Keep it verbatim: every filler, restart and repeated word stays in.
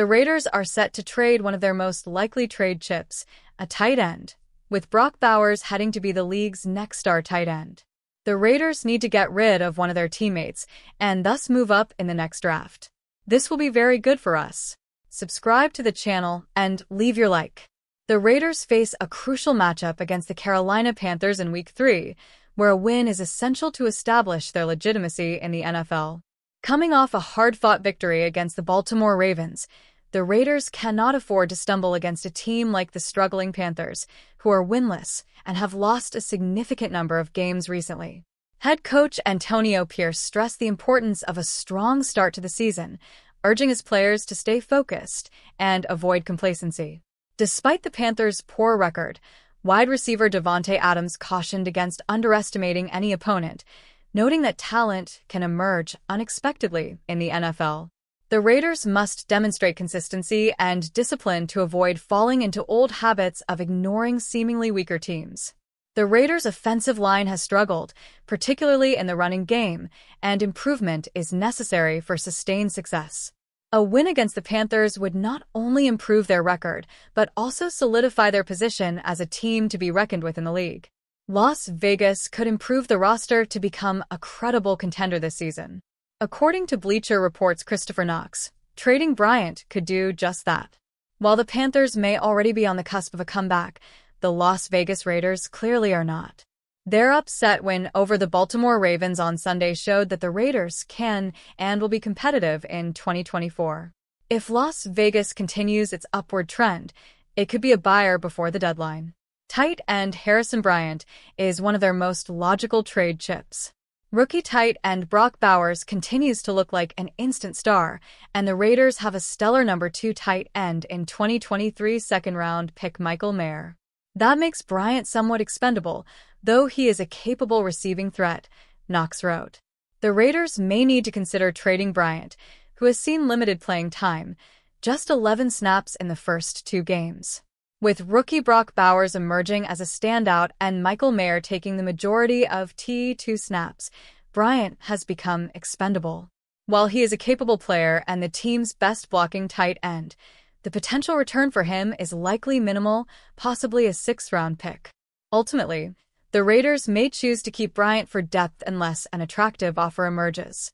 The Raiders are set to trade one of their most likely trade chips, a tight end, with Brock Bowers heading to be the league's next star tight end. The Raiders need to get rid of one of their teammates and thus move up in the next draft. This will be very good for us. Subscribe to the channel and leave your like. The Raiders face a crucial matchup against the Carolina Panthers in Week three, where a win is essential to establish their legitimacy in the N F L. Coming off a hard-fought victory against the Baltimore Ravens, the Raiders cannot afford to stumble against a team like the struggling Panthers, who are winless and have lost a significant number of games recently. Head coach Antonio Pierce stressed the importance of a strong start to the season, urging his players to stay focused and avoid complacency. Despite the Panthers' poor record, wide receiver Devontae Adams cautioned against underestimating any opponent, noting that talent can emerge unexpectedly in the N F L. The Raiders must demonstrate consistency and discipline to avoid falling into old habits of ignoring seemingly weaker teams. The Raiders' offensive line has struggled, particularly in the running game, and improvement is necessary for sustained success. A win against the Panthers would not only improve their record, but also solidify their position as a team to be reckoned with in the league. Las Vegas could improve the roster to become a credible contender this season. According to Bleacher Report's Christopher Knox, trading Bryant could do just that. While the Panthers may already be on the cusp of a comeback, the Las Vegas Raiders clearly are not. Their upset win over the Baltimore Ravens on Sunday showed that the Raiders can and will be competitive in twenty twenty-four. If Las Vegas continues its upward trend, it could be a buyer before the deadline. Tight end Harrison Bryant is one of their most logical trade chips. Rookie tight end Brock Bowers continues to look like an instant star, and the Raiders have a stellar number two tight end in twenty twenty-three second-round pick Michael Mayer. That makes Bryant somewhat expendable, though he is a capable receiving threat, Knox wrote. The Raiders may need to consider trading Bryant, who has seen limited playing time, just eleven snaps in the first two games. With rookie Brock Bowers emerging as a standout and Michael Mayer taking the majority of T two snaps, Bryant has become expendable. While he is a capable player and the team's best blocking tight end, the potential return for him is likely minimal, possibly a sixth-round pick. Ultimately, the Raiders may choose to keep Bryant for depth unless an attractive offer emerges.